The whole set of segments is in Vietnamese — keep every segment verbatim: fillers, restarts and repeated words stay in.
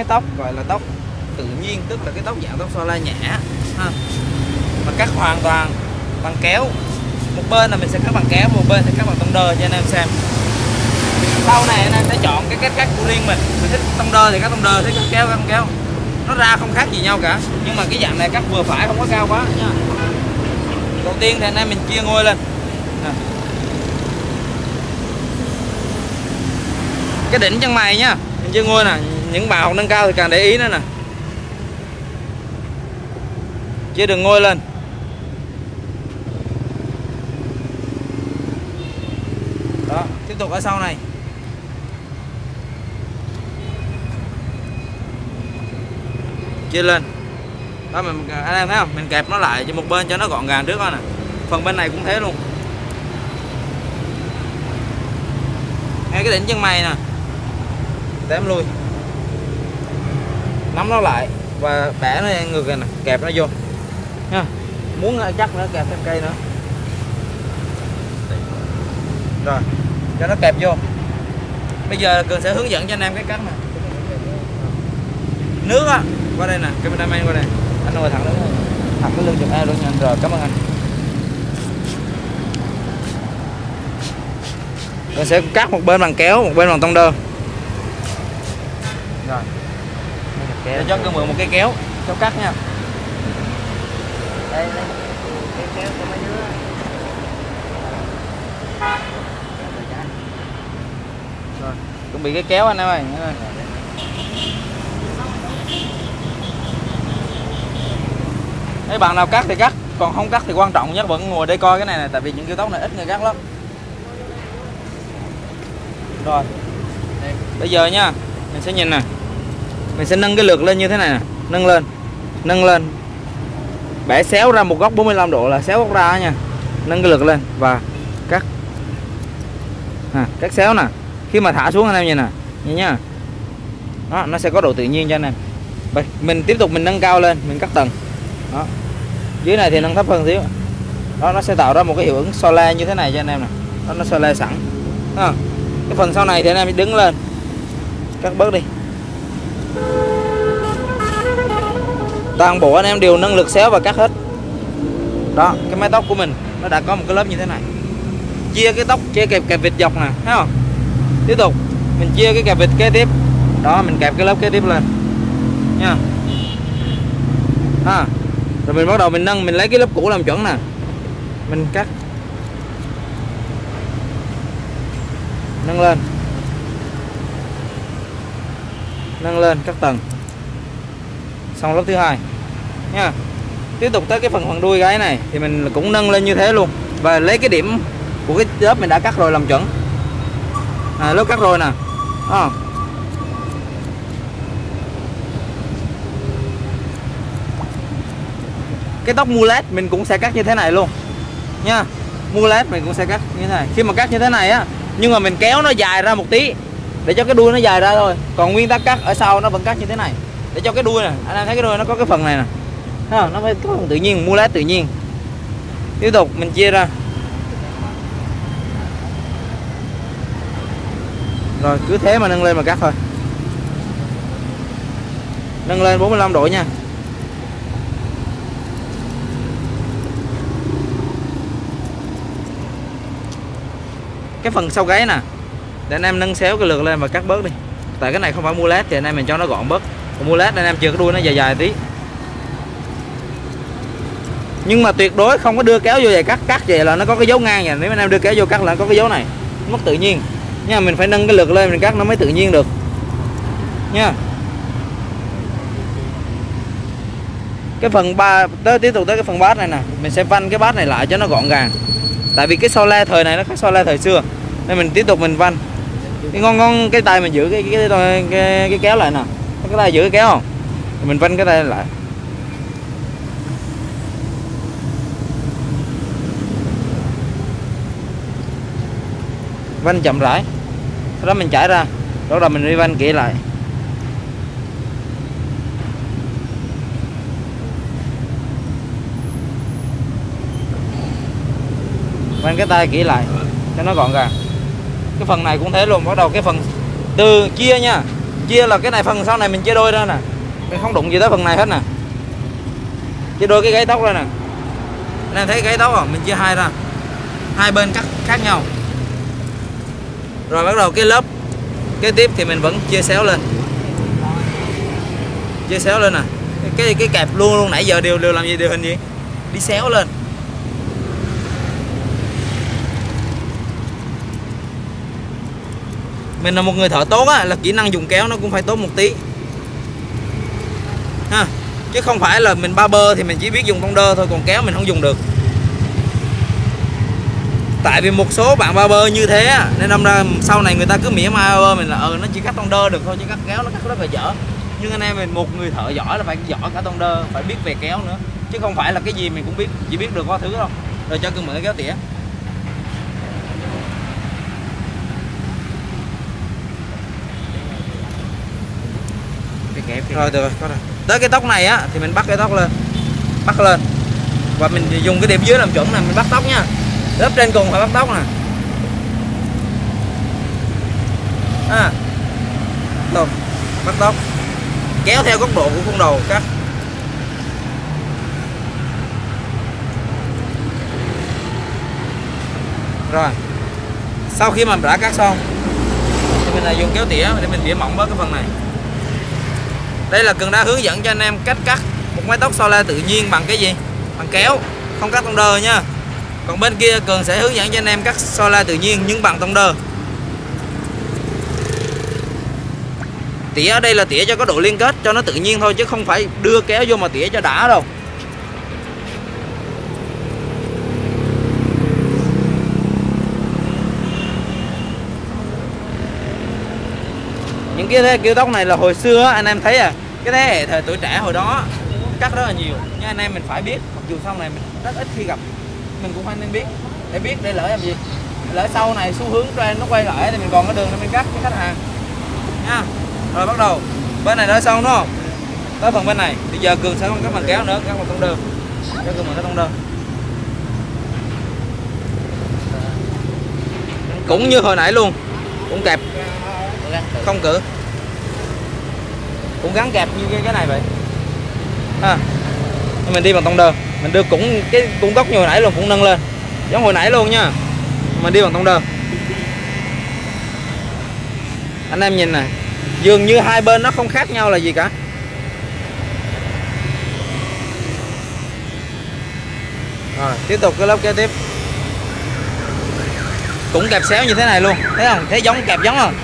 mái tóc gọi là tóc tự nhiên, tức là cái tóc dạng tóc xoa la nhã ha. Và cắt hoàn toàn bằng kéo, một bên là mình sẽ cắt bằng kéo, một bên sẽ cắt bằng tông đơ cho anh em xem. Sau này anh em sẽ chọn cái cách cắt của riêng mình, mình thích tông đơ thì cắt tông đơ, thích cắt kéo cắt kéo, nó ra không khác gì nhau cả. Nhưng mà cái dạng này cắt vừa phải, không có cao quá nha. Đầu tiên thì anh em mình chia ngôi lên nè. Cái đỉnh chân mày nha, mình chia ngôi nè, những bạn học nâng cao thì càng để ý nữa nè. Chia đường ngôi lên. Đó, tiếp tục ở sau này. Chia lên. Đó, mình, anh em thấy không? Mình kẹp nó lại cho một bên cho nó gọn gàng trước thôi nè. Phần bên này cũng thế luôn. Ngay cái đỉnh chân mày nè. Tém lui. Nắm nó lại và bẻ nó ngược này nè, kẹp nó vô. Nha. Muốn chắc nữa kẹp thêm cây nữa. Rồi, cho nó kẹp vô. Bây giờ Cường sẽ hướng dẫn cho anh em cái cách mà nước á, qua đây nè, cameraman qua đây. Anh ngồi thẳng đứng, thẳng cái lưng chụp A luôn nha. Rồi, cảm ơn anh. Cường sẽ cắt một bên bằng kéo, một bên bằng tông đơ. Rồi. Để cho Cường mượn một cái kéo cho cắt nha. Đây, đây. Cái kéo của mấy đứa. Rồi, chuẩn bị cái kéo anh em ơi. Nếu bạn nào cắt thì cắt, còn không cắt thì quan trọng nhất vẫn ngồi đây coi cái này này, tại vì những kiểu tóc này ít người cắt lắm. Rồi, bây giờ nha, mình sẽ nhìn nè, mình sẽ nâng cái lược lên như thế này nè, nâng lên, nâng lên, bẻ xéo ra một góc bốn mươi lăm độ là xéo góc ra nha, nâng cái lược lên và cắt, à, cắt xéo nè. Khi mà thả xuống anh em nhìn nè, nhìn nha, đó, nó sẽ có độ tự nhiên cho anh em. Mình tiếp tục mình nâng cao lên, mình cắt tầng. Đó. Dưới này thì nâng thấp hơn xíu. Đó, nó sẽ tạo ra một cái hiệu ứng xoa le như thế này cho anh em nè. Đó, nó xoa le sẵn. À, cái phần sau này thì anh em đứng lên. Cắt bớt đi. Toàn bộ anh em đều nâng lực xéo và cắt hết. Đó, cái mái tóc của mình nó đã có một cái lớp như thế này. Chia cái tóc, chia kẹp kẹp vịt dọc nè, thấy không? Tiếp tục mình chia cái kẹp vịt kế tiếp. Đó, mình kẹp cái lớp kế tiếp lên. Nha. À. Rồi mình bắt đầu mình nâng, mình lấy cái lớp cũ làm chuẩn nè, mình cắt, nâng lên, nâng lên, cắt tầng, xong lớp thứ hai nha. Tiếp tục tới cái phần phần đuôi gái này thì mình cũng nâng lên như thế luôn và lấy cái điểm của cái lớp mình đã cắt rồi làm chuẩn. À, lớp cắt rồi nè. À. Cái tóc mullet mình cũng sẽ cắt như thế này luôn nha. Mullet mình cũng sẽ cắt như thế này. Khi mà cắt như thế này á, nhưng mà mình kéo nó dài ra một tí để cho cái đuôi nó dài ra thôi. Còn nguyên ta cắt ở sau nó vẫn cắt như thế này để cho cái đuôi nè. Anh em thấy cái đuôi nó có cái phần này nè, thấy không? Nó phải có phần tự nhiên, mullet tự nhiên. Tiếp tục mình chia ra. Rồi cứ thế mà nâng lên mà cắt thôi. Nâng lên bốn mươi lăm độ nha. Cái phần sau gáy nè, để anh em nâng xéo cái lược lên và cắt bớt đi. Tại cái này không phải mullet thì anh em mình cho nó gọn bớt. Còn mullet anh em chừa cái đuôi nó dài dài tí. Nhưng mà tuyệt đối không có đưa kéo vô vậy cắt, cắt vậy là nó có cái dấu ngang nha. Nếu anh em đưa kéo vô cắt là nó có cái dấu này, mất tự nhiên nha. Mình phải nâng cái lược lên mình cắt nó mới tự nhiên được nha. Cái phần ba, tới tiếp tục tới cái phần bát này nè, mình sẽ vanh cái bát này lại cho nó gọn gàng. Tại vì cái so le thời này nó khác so le thời xưa. Nên mình tiếp tục mình vanh. Cái ngon ngon cái tay mình giữ cái cái cái, cái, cái kéo lại nè. Cái tay giữ cái kéo không? Mình vanh cái tay lại. Vanh chậm rãi. Sau đó mình chải ra. Đó là mình đi vanh kỹ lại. Vanh cái tay kỹ lại cho nó gọn gàng. Cái phần này cũng thế luôn. Bắt đầu cái phần từ chia nha, chia là cái này phần sau này mình chia đôi ra nè, mình không đụng gì tới phần này hết nè, chia đôi cái gáy tóc ra nè. Anh em thấy gáy tóc không, mình chia hai ra, hai bên cắt khác nhau. Rồi bắt đầu cái lớp kế tiếp thì mình vẫn chia xéo lên, chia xéo lên nè. Cái cái kẹp luôn luôn nãy giờ đều đều làm gì, đều hình gì, đi xéo lên. Mình là một người thợ tốt á, là kỹ năng dùng kéo nó cũng phải tốt một tí ha, chứ không phải là mình ba bơ thì mình chỉ biết dùng bông đơ thôi, còn kéo mình không dùng được. Tại vì một số bạn ba bơ như thế á, nên đâm ra sau này người ta cứ mỉa mai ba bơ mình là ừ nó chỉ cắt bông đơ được thôi, chứ cắt kéo nó cắt rất là dở. Nhưng anh em mình một người thợ giỏi là phải giỏi cả bông đơ, phải biết về kéo nữa, chứ không phải là cái gì mình cũng biết, chỉ biết được qua thứ đâu. Rồi cho cưng mượn cái kéo tỉa. Rồi được rồi, có rồi. Tới cái tóc này á thì mình bắt cái tóc lên, bắt lên và mình dùng cái điểm dưới làm chuẩn này, mình bắt tóc nha, lớp trên cùng phải bắt tóc nè. À, rồi bắt tóc, kéo theo góc độ của con đầu cắt. Rồi sau khi mà mình đã cắt xong thì mình là dùng kéo tỉa để mình tỉa mỏng bớt cái phần này. Đây là Cường đã hướng dẫn cho anh em cách cắt một mái tóc Sola tự nhiên bằng cái gì? Bằng kéo, không cắt tông đơ nha. Còn bên kia Cường sẽ hướng dẫn cho anh em cắt Sola tự nhiên nhưng bằng tông đơ. Tỉa ở đây là tỉa cho có độ liên kết, cho nó tự nhiên thôi, chứ không phải đưa kéo vô mà tỉa cho đã đâu. Những cái kiểu tóc này là hồi xưa anh em thấy à, cái thế hệ thời tuổi trẻ hồi đó cắt rất là nhiều, nhưng anh em mình phải biết, mặc dù sau này mình rất ít khi gặp, mình cũng phải nên biết để biết để lỡ làm gì, lỡ sau này xu hướng trend nó quay lại thì mình còn có đường để mình cắt với khách hàng nha. Rồi bắt đầu bên này đã xong đúng không, tới phần bên này bây giờ Cường sẽ không cắt bằng kéo nữa, cắt bằng tông đơn, cắt Cường bằng cái tông đơn. Cũng như hồi nãy luôn, cũng kẹp không cử, cũng gắn kẹp như cái này vậy ha. Mình đi bằng tông đơ, mình đưa cũng cái cũng tóc như hồi nãy luôn, cũng nâng lên giống hồi nãy luôn nha, mình đi bằng tông đơ. Anh em nhìn này, dường như hai bên nó không khác nhau là gì cả. Rồi tiếp tục cái lớp kế tiếp, cũng kẹp xéo như thế này luôn, thấy không, thấy giống kẹp giống không?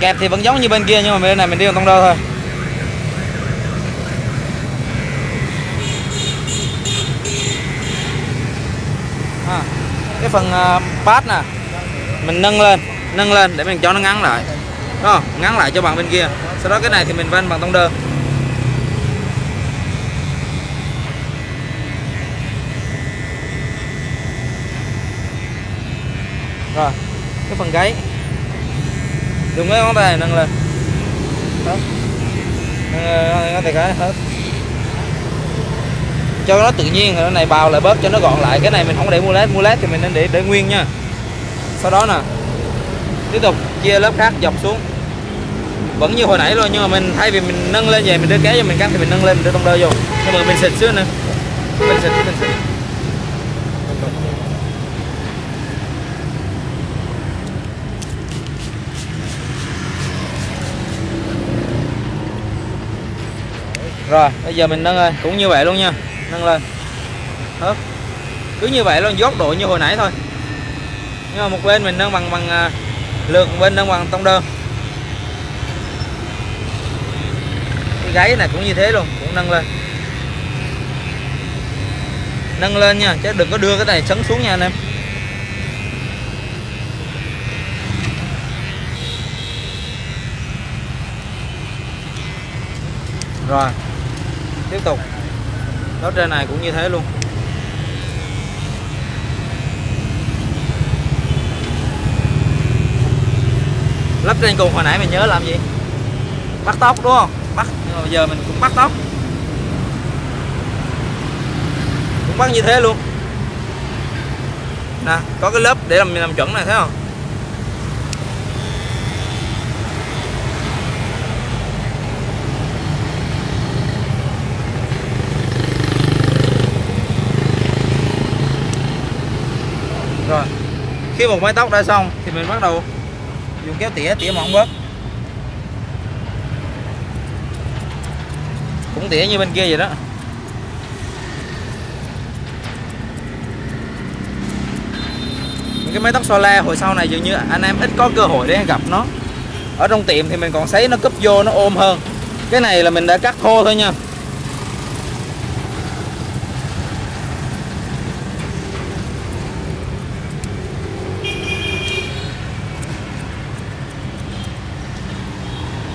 Kẹp thì vẫn giống như bên kia nhưng mà bên này mình đi bằng tông đơ thôi. À, cái phần uh, bát nè mình nâng lên, nâng lên để mình cho nó ngắn lại, đúng không? Ngắn lại cho bạn bên kia. Sau đó cái này thì mình vân bằng tông đơ. Rồi cái phần gáy dùng cái ngón tay này nâng lên đó, nâng tay cái hết cho nó tự nhiên. Rồi này bào lại bớt cho nó gọn lại. Cái này mình không để mua led, mua led thì mình nên để để nguyên nha. Sau đó nè tiếp tục chia lớp khác dọc xuống, vẫn như hồi nãy luôn, nhưng mà mình thay vì mình nâng lên về mình đưa kéo cho mình cắt thì mình nâng lên mình đưa tông đơ vô. Nhưng mà mình xịt xíu nữa, mình xịt mình xịt Rồi bây giờ mình nâng lên cũng như vậy luôn nha, nâng lên hết, cứ như vậy luôn, góc độ như hồi nãy thôi, nhưng mà một bên mình nâng bằng bằng lượt, một bên nâng bằng tông đơn. Cái gáy này cũng như thế luôn, cũng nâng lên, nâng lên nha, chứ đừng có đưa cái này sấn xuống nha anh em. Rồi tiếp tục lớp trên này cũng như thế luôn. Lớp trên cùng hồi nãy mình nhớ làm gì? Bắt tóc đúng không? Bắt, nhưng mà bây giờ mình cũng bắt tóc, cũng bắt như thế luôn nè. Có cái lớp để làm, làm chuẩn này, thấy không? cái một mái tóc đã xong thì mình bắt đầu dùng kéo tỉa tỉa mỏng bớt, cũng tỉa như bên kia vậy đó. Những cái mái tóc xoa la hồi sau này dường như anh em ít có cơ hội để gặp nó. Ở trong tiệm thì mình còn sấy nó cúp vô nó ôm hơn. Cái này là mình đã cắt khô thôi nha.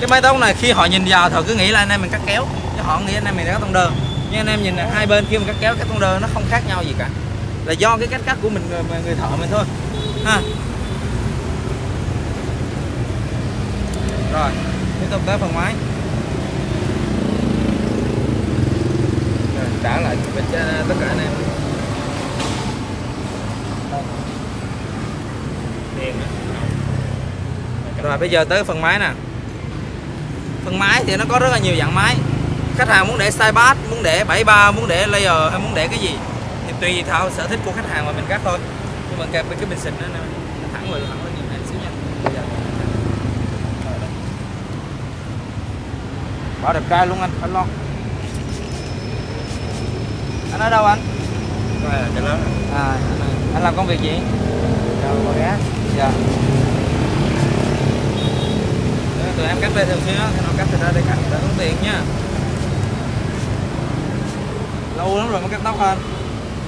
Cái mái tóc này khi họ nhìn vào thì cứ nghĩ là anh em mình cắt kéo, chứ họ nghĩ anh em mình đã cắt tông đơn. Nhưng anh em nhìn hai bên khi mình cắt kéo cắt tông đơn nó không khác nhau gì cả, là do cái cách cắt của mình người, người thợ mình thôi ha. Rồi tiếp tục tới phần máy, trả lại cho tất cả anh em tiền. Rồi bây giờ tới phần máy nè. Phần máy thì nó có rất là nhiều dạng máy. Khách hàng muốn để style bass, muốn để bảy ba, muốn để layer hay muốn để cái gì thì tùy theo sở thích của khách hàng mà mình cắt thôi. Nhưng mà kẹp cái bình xịt nó thẳng người thẳng nó nhìn này xíu nha. Bỏ đẹp trai luôn anh, anh lo. Anh ở đâu anh? À, à, anh làm công việc gì? Chào bà gái. Dạ. Tụi em cắt đây thường xuyên á, thì nó cắt thì ra để cắt để tốn tiền nha. Lâu lắm rồi mới cắt tóc anh.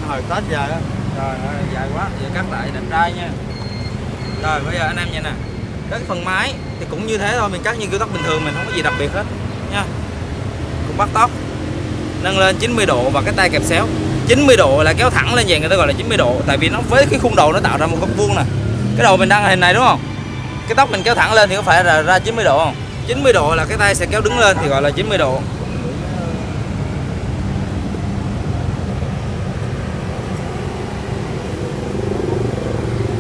Hồi Tết giờ á. Trời ơi, dài quá, giờ cắt lại đẹp trai nha. Rồi bây giờ anh em nhìn nè. Cái phần máy thì cũng như thế thôi, mình cắt như kiểu tóc bình thường, mình không có gì đặc biệt hết nha. Cũng bắt tóc nâng lên chín mươi độ và cái tay kẹp xéo. chín mươi độ là kéo thẳng lên vậy, người ta gọi là chín mươi độ, tại vì nó với cái khung đầu nó tạo ra một góc vuông nè. Cái đầu mình đang là hình này đúng không? Cái tóc mình kéo thẳng lên thì có phải là ra chín mươi độ không? chín mươi độ là cái tay sẽ kéo đứng lên thì gọi là chín mươi độ.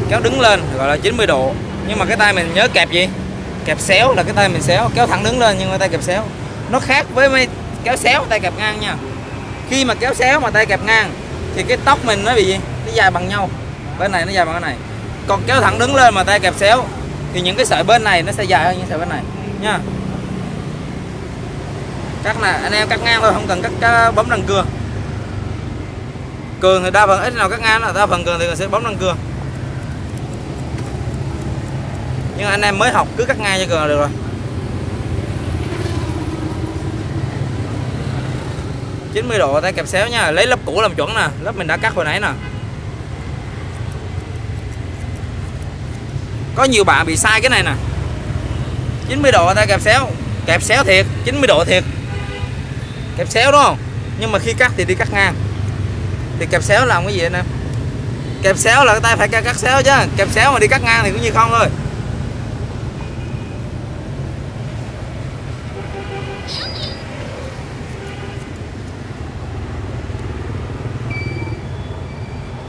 Kéo đứng lên thì gọi là chín mươi độ. Nhưng mà cái tay mình nhớ kẹp gì? Kẹp xéo là cái tay mình xéo, kéo thẳng đứng lên nhưng mà tay kẹp xéo. Nó khác với mấy kéo xéo tay kẹp ngang nha. Khi mà kéo xéo mà tay kẹp ngang thì cái tóc mình nó bị gì? Nó dài bằng nhau. Bên này nó dài bằng cái này. Còn kéo thẳng đứng lên mà tay kẹp xéo thì những cái sợi bên này nó sẽ dài hơn những sợi bên này nha. Cắt này anh em cắt ngang thôi, không cần cắt bấm răng cưa. Cường thì đa phần ít nào cắt ngang, là đa phần cường thì sẽ bấm răng cưa. Nhưng anh em mới học cứ cắt ngang cho cường là được rồi. chín mươi độ tay kẹp xéo nha, lấy lớp cũ làm chuẩn nè, lớp mình đã cắt hồi nãy nè. Có nhiều bạn bị sai cái này nè. chín mươi độ tay kẹp xéo, kẹp xéo thiệt, chín mươi độ thiệt. Kẹp xéo đúng không? Nhưng mà khi cắt thì đi cắt ngang. Thì kẹp xéo làm cái gì anh em? Kẹp xéo là cái tay phải cắt xéo chứ, kẹp xéo mà đi cắt ngang thì cũng như không thôi.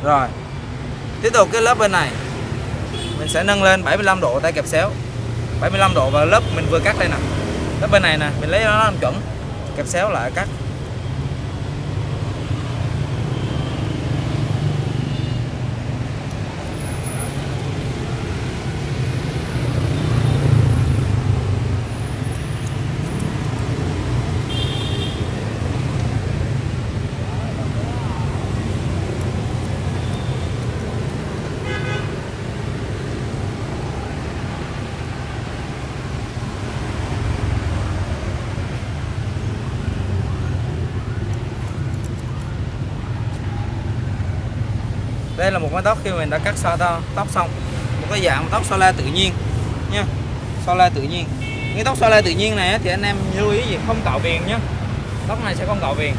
Rồi. Tiếp tục cái lớp bên này. Mình sẽ nâng lên bảy mươi lăm độ tay kẹp xéo, bảy mươi lăm độ vào lớp mình vừa cắt đây nè. Lớp bên này nè, mình lấy nó làm chuẩn, kẹp xéo lại cắt. Đây là một mái tóc khi mình đã cắt xoa tóc xong, một cái dạng tóc xoa la tự nhiên nha. Xoa la tự nhiên, cái tóc xoa la tự nhiên này thì anh em lưu ý gì? Không cạo viền nhé, tóc này sẽ không cạo viền.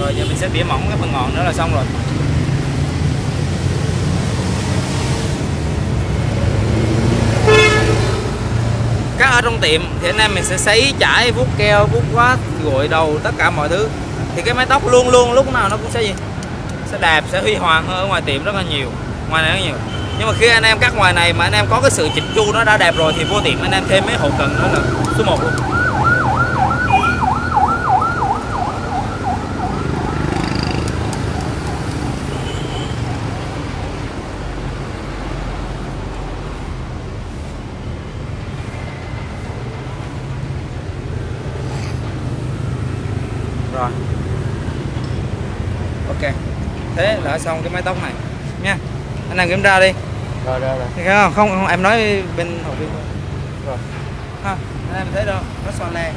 Rồi giờ mình sẽ tỉa mỏng cái phần ngọn nữa là xong rồi. Cắt ở trong tiệm thì anh em mình sẽ sấy, chải, vuốt keo, vuốt quát, gội đầu, tất cả mọi thứ. Thì cái mái tóc luôn luôn lúc nào nó cũng sẽ gì? Sẽ đẹp, sẽ huy hoàng hơn ở ngoài tiệm rất là nhiều, ngoài này rất nhiều. Nhưng mà khi anh em cắt ngoài này mà anh em có cái sự chỉnh chu nó đã đẹp rồi thì vô tiệm anh em thêm mấy hộp cần nữa là số một luôn. Rồi ok, thế là xong cái mái tóc này nha. Anh làm kiểm tra đi. Rồi rồi rồi. Thấy không? Không, không em nói bên học viên. Rồi. Ha, em thấy đâu, nó xoăn le,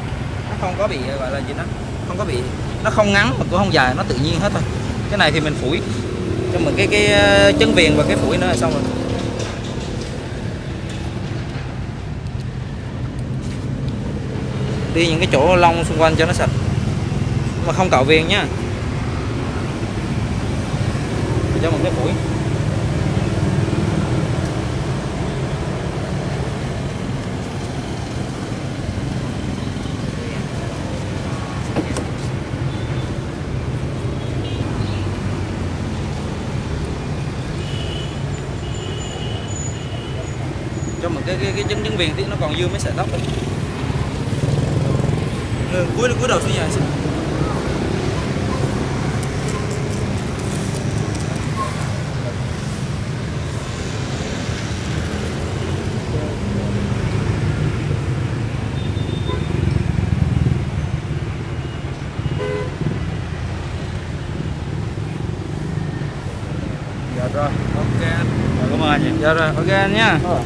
nó không có bị gọi là gì đó, không có bị, nó không ngắn mà cũng không dài, nó tự nhiên hết thôi. Cái này thì mình phủi cho mình cái cái chân viền và cái phủi nữa là xong rồi. Đi những cái chỗ lông xung quanh cho nó sạch mà không cạo viền nhá. Mình cho một cái phủi. Cho một cái cái cái chân chân viền tí nó còn dư mấy sợi tóc đấy. Ừ, cuối cuối đầu xuống nhà xin. Dạ rồi, ok anh. Dạ, cảm ơn anh. Dạ rồi, ok anh nha.